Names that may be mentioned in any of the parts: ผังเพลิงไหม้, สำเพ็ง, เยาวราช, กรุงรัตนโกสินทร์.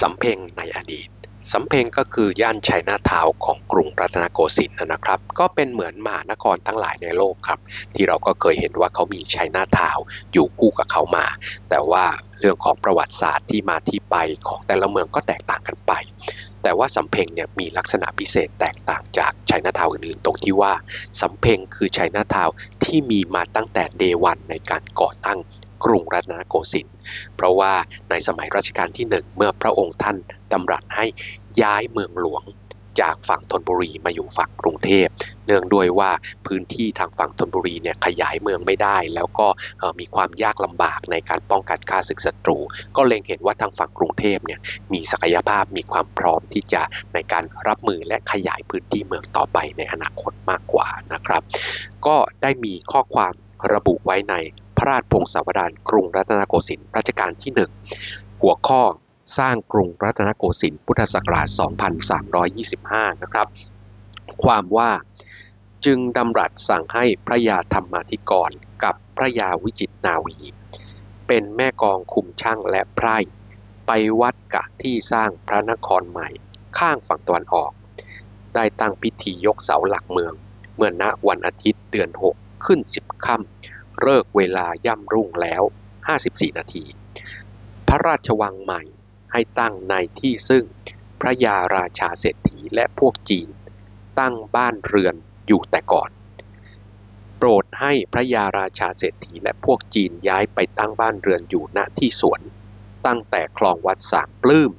สำเพ็งในอดีตสำเพ็งก็คือย่านไชน่าทาวน์ของกรุงรัตนโกสินทร์นะครับก็เป็นเหมือนมหานครทั้งหลายในโลกครับที่เราก็เคยเห็นว่าเขามีไชน่าทาวน์อยู่คู่กับเขามาแต่ว่าเรื่องของประวัติศาสตร์ที่มาที่ไปของแต่ละเมืองก็แตกต่างกันไปแต่ว่าสำเพ็งเนี่ยมีลักษณะพิเศษแตกต่างจากไชน่าทาวน์อื่นๆตรงที่ว่าสำเพ็งคือไชน่าทาวน์ที่มีมาตั้งแต่เดย์วันในการก่อตั้งกรุงรัตนโกสินทร์เพราะว่าในสมัยรัชกาลที่1เมื่อพระองค์ท่านดำรัสให้ย้ายเมืองหลวงจากฝั่งธนบุรีมาอยู่ฝั่งกรุงเทพเนื่องด้วยว่าพื้นที่ทางฝั่งธนบุรีเนี่ยขยายเมืองไม่ได้แล้วก็มีความยากลำบากในการป้องกันข้าศึกศัตรูก็เล็งเห็นว่าทางฝั่งกรุงเทพเนี่ยมีศักยภาพมีความพร้อมที่จะในการรับมือและขยายพื้นที่เมืองต่อไปในอนาคตมากกว่านะครับก็ได้มีข้อความระบุไว้ในพระราชพงศาวดารกรุงรัตนโกสินทร์รัชกาลที่1หัวข้อสร้างกรุงรัตนโกสินทร์พุทธศักราช 2325 นะครับความว่าจึงดำรัสสั่งให้พระยาธรรมาธิกรกับพระยาวิจิตรนาวีเป็นแม่กองคุมช่างและไพร่ไปวัดกะที่สร้างพระนครใหม่ข้างฝั่งตะวันออกได้ตั้งพิธียกเสาหลักเมืองเมื่อณวันอาทิตย์เดือน6ขึ้น10ค่ำเลิกเวลาย่ำรุ่งแล้ว54นาทีพระราชวังใหม่ให้ตั้งในที่ซึ่งพระยาราชาเศรษฐีและพวกจีนตั้งบ้านเรือนอยู่แต่ก่อนโปรดให้พระยาราชาเศรษฐีและพวกจีนย้ายไปตั้งบ้านเรือนอยู่ณที่สวนตั้งแต่คลองวัดสามปลื้ม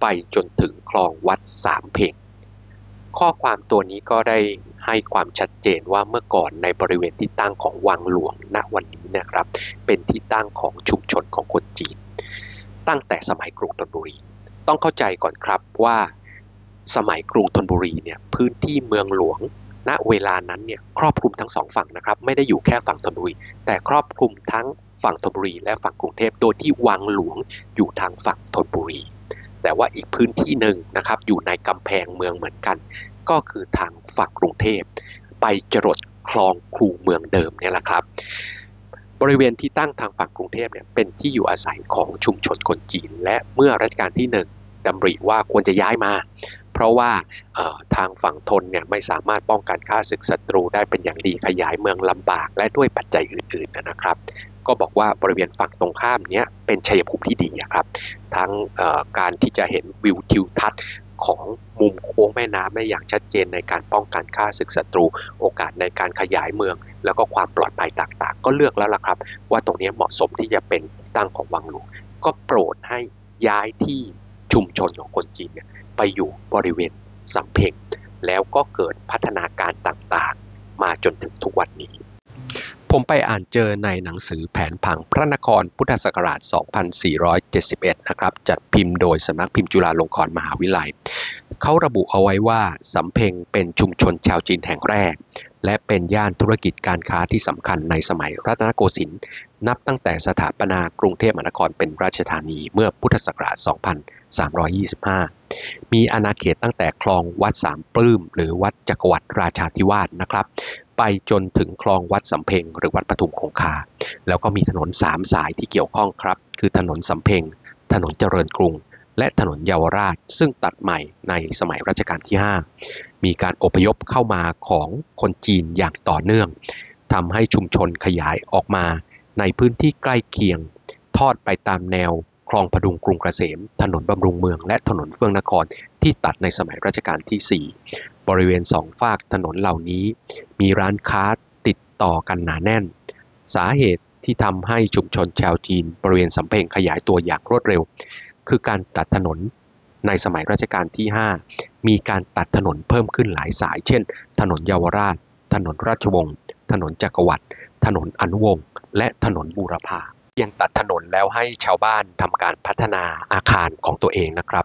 ไปจนถึงคลองวัดสามเพ็งข้อความตัวนี้ก็ได้ให้ความชัดเจนว่าเมื่อก่อนในบริเวณที่ตั้งของวังหลวงณวันนี้นะครับเป็นที่ตั้งของชุมชนของคนจีนตั้งแต่สมัยกรุงธนบุรีต้องเข้าใจก่อนครับว่าสมัยกรุงธนบุรีเนี่ยพื้นที่เมืองหลวงณเวลานั้นเนี่ยครอบคลุมทั้งสองฝั่งนะครับไม่ได้อยู่แค่ฝั่งธนบุรีแต่ครอบคลุมทั้งฝั่งธนบุรีและฝั่งกรุงเทพโดยที่วังหลวงอยู่ทางฝั่งธนบุรีแต่ว่าอีกพื้นที่หนึ่งนะครับอยู่ในกำแพงเมืองเหมือนกันก็คือทางฝั่งกรุงเทพไปจรดคลองครูเมืองเดิมเนี่ยแหละครับบริเวณที่ตั้งทางฝั่งกรุงเทพเนี่ยเป็นที่อยู่อาศัยของชุมชนคนจีนและเมื่อรัชกาลที่1ดำริว่าควรจะย้ายมาเพราะว่าทางฝั่งธนเนี่ยไม่สามารถป้องกันข้าศึกศัตรูได้เป็นอย่างดีขยายเมืองลำบากและด้วยปัจจัยอื่นๆนะครับก็บอกว่าบริเวณฝั่งตรงข้ามนี้เป็นชัยภูมิที่ดีครับทั้งการที่จะเห็นวิวทิวทัศน์ของมุมโค้งแม่น้ำได้อย่างชัดเจนในการป้องกันข้าศึกศัตรูโอกาสในการขยายเมืองแล้วก็ความปลอดภัยต่างๆก็เลือกแล้วล่ะครับว่าตรงนี้เหมาะสมที่จะเป็นที่ตั้งของวังหลวงก็โปรดให้ย้ายที่ชุมชนของคนจีนเนี่ยไปอยู่บริเวณสำเพ็งแล้วก็เกิดพัฒนาการต่างๆมาจนถึงทุกวันนี้ผมไปอ่านเจอในหนังสือแผนผังพระนครพุทธศักราช 2471 นะครับจัดพิมพ์โดยสำนักพิมพ์จุฬาลงกรณ์มหาวิทยาลัยเขาระบุเอาไว้ว่าสำเพ็งเป็นชุมชนชาวจีนแห่งแรกและเป็นย่านธุรกิจการค้าที่สำคัญในสมัยรัตนโกสินทร์นับตั้งแต่สถาปนากรุงเทพมหานครเป็นราชธานีเมื่อพุทธศักราช 2325 มีอาณาเขตตั้งแต่คลองวัดสามปลื้มหรือวัดจักรวรรดิราชาธิวาสนะครับไปจนถึงคลองวัดสำเพ็งหรือวัดปทุมคงคาแล้วก็มีถนน3สายที่เกี่ยวข้องครับคือถนนสำเพ็งถนนเจริญกรุงและถนนเยาวราชซึ่งตัดใหม่ในสมัยรัชกาลที่5มีการอพยพเข้ามาของคนจีนอย่างต่อเนื่องทำให้ชุมชนขยายออกมาในพื้นที่ใกล้เคียงทอดไปตามแนวคลองพดุงกรุงเกษมถนนบำรุงเมืองและถนนเฟื่องนครที่ตัดในสมัยรัชกาลที่4บริเวณ2ฝากถนนเหล่านี้มีร้านค้าติดต่อกันหนาแน่นสาเหตุที่ทำให้ชุมชนชาวจีนบริเวณสำเพ็งขยายตัวอย่างรวดเร็วคือการตัดถนนในสมัยรัชกาลที่5มีการตัดถนนเพิ่มขึ้นหลายสายเช่นถนนเยาวราชถนนราชวงศ์ถนนจักรวรรดิถนนอนุวงศ์และถนนบูรพายังตัดถนนแล้วให้ชาวบ้านทำการพัฒนาอาคารของตัวเองนะครับ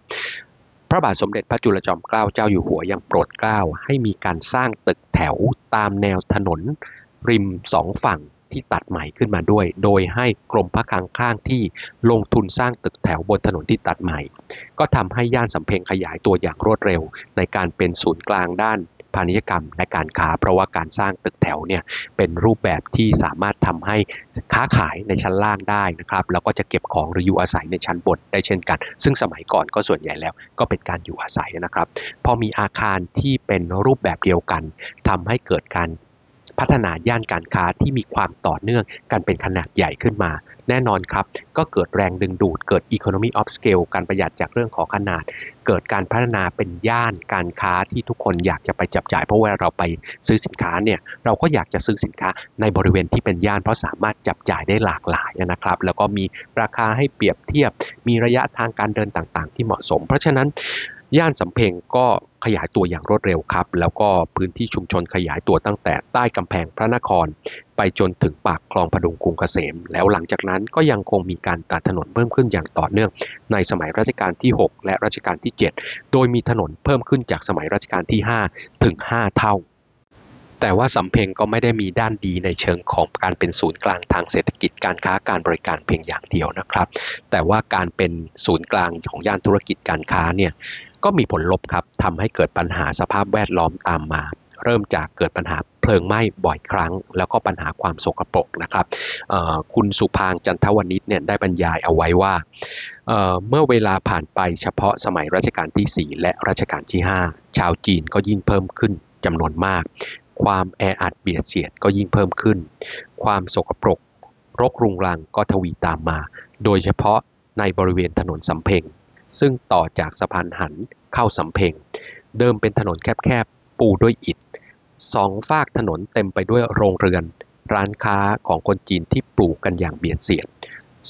พระบาทสมเด็จพระจุลจอมเกล้าเจ้าอยู่หัวยังโปรดเกล้าให้มีการสร้างตึกแถวตามแนวถนนริมสองฝั่งที่ตัดใหม่ขึ้นมาด้วยโดยให้กรมพระคลังข้างที่ลงทุนสร้างตึกแถวบนถนนที่ตัดใหม่ก็ทำให้ย่านสำเพ็งขยายตัวอย่างรวดเร็วในการเป็นศูนย์กลางด้าน พาณิชยกรรมและการค้าเพราะว่าการสร้างตึกแถวเนี่ยเป็นรูปแบบที่สามารถทำให้ค้าขายในชั้นล่างได้นะครับแล้วก็จะเก็บของหรืออยู่อาศัยในชั้นบนได้เช่นกันซึ่งสมัยก่อนก็ส่วนใหญ่แล้วก็เป็นการอยู่อาศัยนะครับพอมีอาคารที่เป็นรูปแบบเดียวกันทำให้เกิดการพัฒนาย่านการค้าที่มีความต่อเนื่องกันเป็นขนาดใหญ่ขึ้นมาแน่นอนครับก็เกิดแรงดึงดูดเกิด economy of scale การประหยัดจากเรื่องของขนาดเกิดการพัฒนาเป็นย่านการค้าที่ทุกคนอยากจะไปจับจ่ายเพราะว่าเราไปซื้อสินค้าเนี่ยเราก็อยากจะซื้อสินค้าในบริเวณที่เป็นย่านเพราะสามารถจับจ่ายได้หลากหลายนะครับแล้วก็มีราคาให้เปรียบเทียบมีระยะทางการเดินต่างๆที่เหมาะสมเพราะฉะนั้นย่านสำเพ็งก็ขยายตัวอย่างรวดเร็วครับแล้วก็พื้นที่ชุมชนขยายตัวตั้งแต่ใต้กำแพงพระนครไปจนถึงปากคลองพดุงกรุงเกษมแล้วหลังจากนั้นก็ยังคงมีการตัดถนนเพิ่มขึ้นอย่างต่อเนื่องในสมัยรัชกาลที่6และรัชกาลที่7โดยมีถนนเพิ่มขึ้นจากสมัยรัชกาลที่5ถึง5เท่าแต่ว่าสำเพ็งก็ไม่ได้มีด้านดีในเชิงของการเป็นศูนย์กลางทางเศรษฐกิจการค้าการบริการเพียงอย่างเดียวนะครับแต่ว่าการเป็นศูนย์กลางของย่านธุรกิจการค้าเนี่ยก็มีผลลบครับทำให้เกิดปัญหาสภาพแวดล้อมตามมาเริ่มจากเกิดปัญหาเพลิงไหม้บ่อยครั้งแล้วก็ปัญหาความสกปรกนะครับคุณสุภางค์จันทวณิชเนี่ยได้บรรยายเอาไว้ว่าเมื่อเวลาผ่านไปเฉพาะสมัยรัชกาลที่4และรัชกาลที่5ชาวจีนก็ยิ่งเพิ่มขึ้นจำนวนมากความแออัดเบียดเสียดก็ยิ่งเพิ่มขึ้นความสกปรกรกรุงรังก็ทวีตามมาโดยเฉพาะในบริเวณถนนสำเพ็งซึ่งต่อจากสะพานหันเข้าสำเพ็งเดิมเป็นถนนแคบๆปูด้วยอิฐสองฝากถนนเต็มไปด้วยโรงเรือนร้านค้าของคนจีนที่ปลูกกันอย่างเบียดเสียด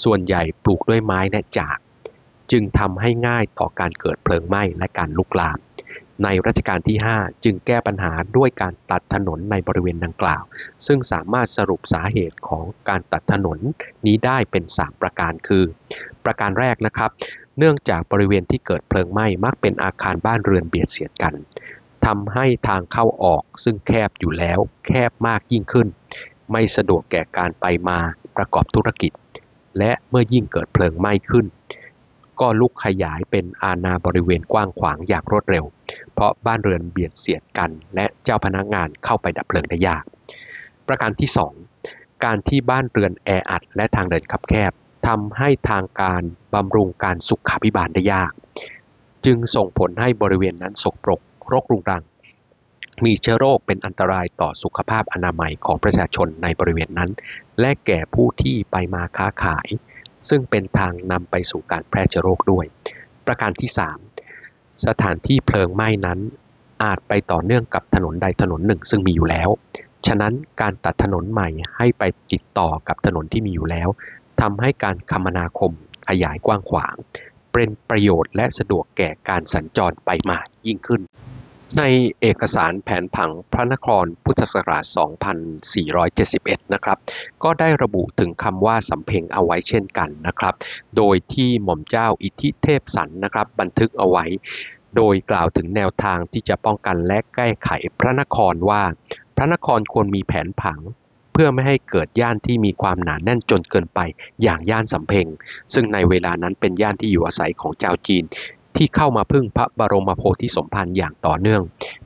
ส่วนใหญ่ปลูกด้วยไม้และจากจึงทำให้ง่ายต่อการเกิดเพลิงไหม้และการลุกลามในรัชกาลที่5จึงแก้ปัญหาด้วยการตัดถนนในบริเวณดังกล่าวซึ่งสามารถสรุปสาเหตุของการตัดถนนนี้ได้เป็น3ประการคือประการแรกนะครับเนื่องจากบริเวณที่เกิดเพลิงไหม้มักเป็นอาคารบ้านเรือนเบียดเสียดกันทำให้ทางเข้าออกซึ่งแคบอยู่แล้วแคบมากยิ่งขึ้นไม่สะดวกแก่การไปมาประกอบธุรกิจและเมื่อยิ่งเกิดเพลิงไหม้ขึ้นก็ลุกขยายเป็นอาณาบริเวณกว้างขวางอย่างรวดเร็วเพราะบ้านเรือนเบียดเสียดกันและเจ้าพนักงานเข้าไปดับเพลิงได้ยากประการที่2การที่บ้านเรือนแออัดและทางเดินคับแคบทำให้ทางการบำรุงการสุขาภิบาลได้ยากจึงส่งผลให้บริเวณนั้นสกปรกรกรุงรังมีเชื้อโรคเป็นอันตรายต่อสุขภาพอนามัยของประชาชนในบริเวณนั้นและแก่ผู้ที่ไปมาค้าขายซึ่งเป็นทางนำไปสู่การแพร่เชื้อโรคด้วยประการที่3สถานที่เพลิงไหม้นั้นอาจไปต่อเนื่องกับถนนใดถนนหนึ่งซึ่งมีอยู่แล้วฉะนั้นการตัดถนนใหม่ให้ไปติดต่อกับถนนที่มีอยู่แล้วทำให้การคมนาคมขยายกว้างขวางเป็นประโยชน์และสะดวกแก่การสัญจรไปมายิ่งขึ้นในเอกสารแผนผังพระนครพุทธศักราช 2471 นะครับก็ได้ระบุถึงคำว่าสำเพ็งเอาไว้เช่นกันนะครับโดยที่หม่อมเจ้าอิทธิเทพสรรนะครับบันทึกเอาไว้โดยกล่าวถึงแนวทางที่จะป้องกันและแก้ไขพระนครว่าพระนครควรมีแผนผังเพื่อไม่ให้เกิดย่านที่มีความหนาแน่นจนเกินไปอย่างย่านสำเพ็งซึ่งในเวลานั้นเป็นย่านที่อยู่อาศัยของชาวจีนที่เข้ามาพึ่งพระบรมโพธิสมภารอย่างต่อเนื่อง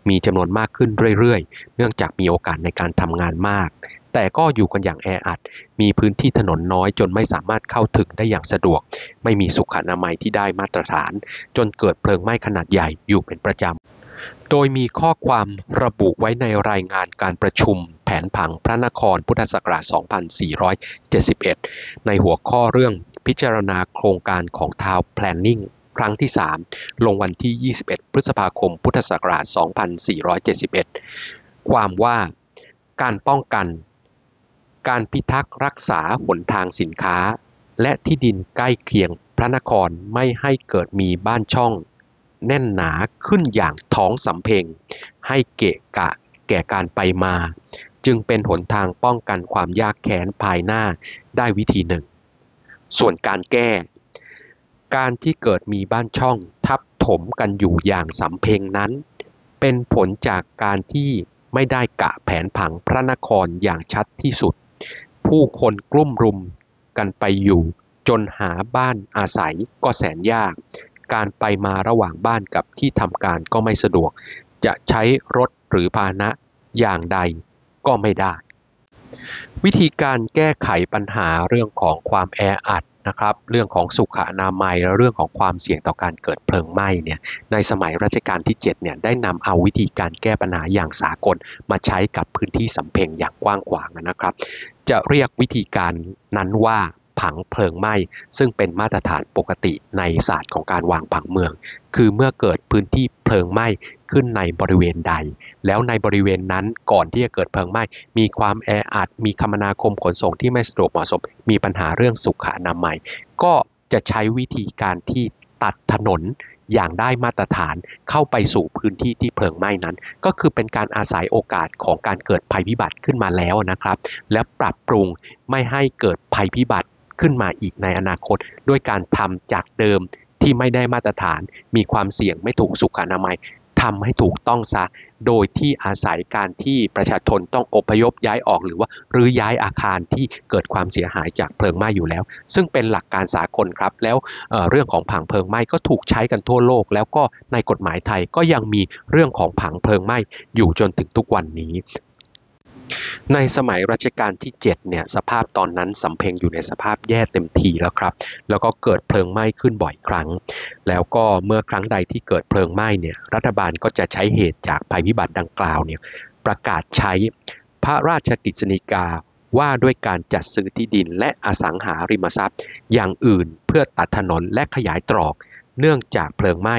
มีจำนวนมากขึ้นเรื่อยๆเนื่องจากมีโอกาสในการทำงานมากแต่ก็อยู่กันอย่างแออัดมีพื้นที่ถนนน้อยจนไม่สามารถเข้าถึงได้อย่างสะดวกไม่มีสุขอนามัยที่ได้มาตรฐานจนเกิดเพลิงไหม้ขนาดใหญ่อยู่เป็นประจำโดยมีข้อความระบุไว้ในรายงานการประชุมแผนผังพระนครพุทธศักราช 2471 ในหัวข้อเรื่องพิจารณาโครงการของทาวน์แพลนนิ่งครั้งที่3ลงวันที่ 21 พฤษภาคม พุทธศักราช 2471 ความว่าการป้องกันการพิทักษ์รักษาหนทางสินค้าและที่ดินใกล้เคียงพระนครไม่ให้เกิดมีบ้านช่องแน่นหนาขึ้นอย่างท้องสำเพ็งให้เกะกะแก่การไปมาจึงเป็นหนทางป้องกันความยากแค้นภายหน้าได้วิธีหนึ่งส่วนการแก้การที่เกิดมีบ้านช่องทับถมกันอยู่อย่างสำเพ็งนั้นเป็นผลจากการที่ไม่ได้กะแผนผังพระนครอย่างชัดที่สุดผู้คนกลุ่มรุมกันไปอยู่จนหาบ้านอาศัยก็แสนยากการไปมาระหว่างบ้านกับที่ทำการก็ไม่สะดวก จะใช้รถหรือพาหนะอย่างใดก็ไม่ได้วิธีการแก้ไขปัญหาเรื่องของความแออัดนะครับเรื่องของสุขอนามัยและเรื่องของความเสี่ยงต่อการเกิดเพลิงไหม้เนี่ยในสมัยรัชกาลที่7เนี่ยได้นำเอาวิธีการแก้ปัญหาอย่างสากลมาใช้กับพื้นที่สำเพ็งอย่างกว้างขวางนะครับจะเรียกวิธีการนั้นว่าผังเพลิงไหม้ซึ่งเป็นมาตรฐานปกติในศาสตร์ของการวางผังเมืองคือเมื่อเกิดพื้นที่เพลิงไหม้ขึ้นในบริเวณใดแล้วในบริเวณนั้นก่อนที่จะเกิดเพลิงไหม้มีความแออัดมีคมนาคมขนส่งที่ไม่สะดวกเหมาะสมมีปัญหาเรื่องสุขอนามัยก็จะใช้วิธีการที่ตัดถนนอย่างได้มาตรฐานเข้าไปสู่พื้นที่ที่เพลิงไหม้นั้นก็คือเป็นการอาศัยโอกาสของการเกิดภัยพิบัติขึ้นมาแล้วนะครับและปรับปรุงไม่ให้เกิดภัยพิบัติขึ้นมาอีกในอนาคตด้วยการทำจากเดิมที่ไม่ได้มาตรฐานมีความเสี่ยงไม่ถูกสุขอนามัยทำให้ถูกต้องซะโดยที่อาศัยการที่ประชาชนต้องอพยพย้ายออกหรือว่ารื้อย้ายอาคารที่เกิดความเสียหายจากเพลิงไหม้อยู่แล้วซึ่งเป็นหลักการสากลครับแล้วเรื่องของผังเพลิงไหม้ก็ถูกใช้กันทั่วโลกแล้วก็ในกฎหมายไทยก็ยังมีเรื่องของผังเพลิงไหม้อยู่จนถึงทุกวันนี้ในสมัยรัชกาลที่7เนี่ยสภาพตอนนั้นสำเพ็งอยู่ในสภาพแย่เต็มทีแล้วครับแล้วก็เกิดเพลิงไหม้ขึ้นบ่อยครั้งแล้วก็เมื่อครั้งใดที่เกิดเพลิงไหม้เนี่ยรัฐบาลก็จะใช้เหตุจากภัยพิบัติดังกล่าวเนี่ยประกาศใช้พระราชกฤษฎีกาว่าด้วยการจัดซื้อที่ดินและอสังหาริมทรัพย์อย่างอื่นเพื่อตัดถนนและขยายตรอกเนื่องจากเพลิงไหม้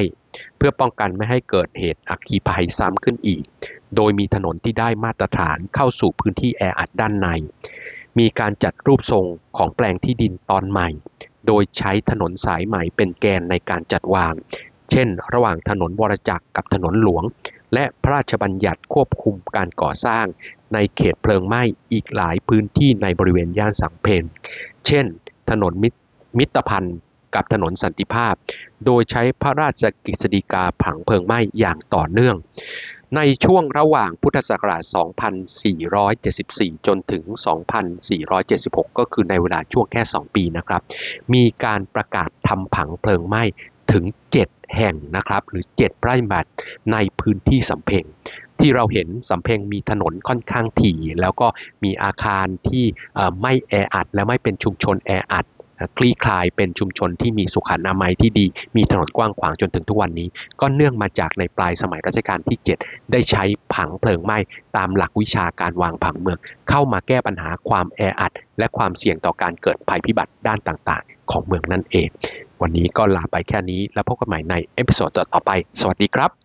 เพื่อป้องกันไม่ให้เกิดเหตุอัคคีภัยซ้ำขึ้นอีกโดยมีถนนที่ได้มาตรฐานเข้าสู่พื้นที่แออัดด้านในมีการจัดรูปทรงของแปลงที่ดินตอนใหม่โดยใช้ถนนสายใหม่เป็นแกนในการจัดวางเช่นระหว่างถนนวรจักรกับถนนหลวงและพระราชบัญญัติควบคุมการก่อสร้างในเขตเพลิงไหม้อีกหลายพื้นที่ในบริเวณย่านสำเพ็งเช่นถนนมิตรพันธ์กับถนนสันติภาพโดยใช้พระราชกฤษฎีกาผังเพลิงไหม้อย่างต่อเนื่องในช่วงระหว่างพุทธศักราช 2474 จนถึง 2476 ก็คือในเวลาช่วงแค่2ปีนะครับมีการประกาศทำผังเพลิงไหม้ถึง7แห่งนะครับหรือ7ไร่บัตรในพื้นที่สำเพ็งที่เราเห็นสำเพ็งมีถนนค่อนข้างถี่แล้วก็มีอาคารที่ไม่แออัดและไม่เป็นชุมชนแออัดคลี่คลายเป็นชุมชนที่มีสุขอนามัยที่ดีมีถนนกว้างขวางจนถึงทุกวันนี้ก็เนื่องมาจากในปลายสมัยรัชกาลที่7ได้ใช้ผังเพลิงไหม้ตามหลักวิชาการวางผังเมืองเข้ามาแก้ปัญหาความแออัดและความเสี่ยงต่อการเกิดภัยพิบัติด้านต่างๆของเมืองนั่นเองวันนี้ก็ลาไปแค่นี้แล้วพบกันใหม่ในเอพิโซดต่อไปสวัสดีครับ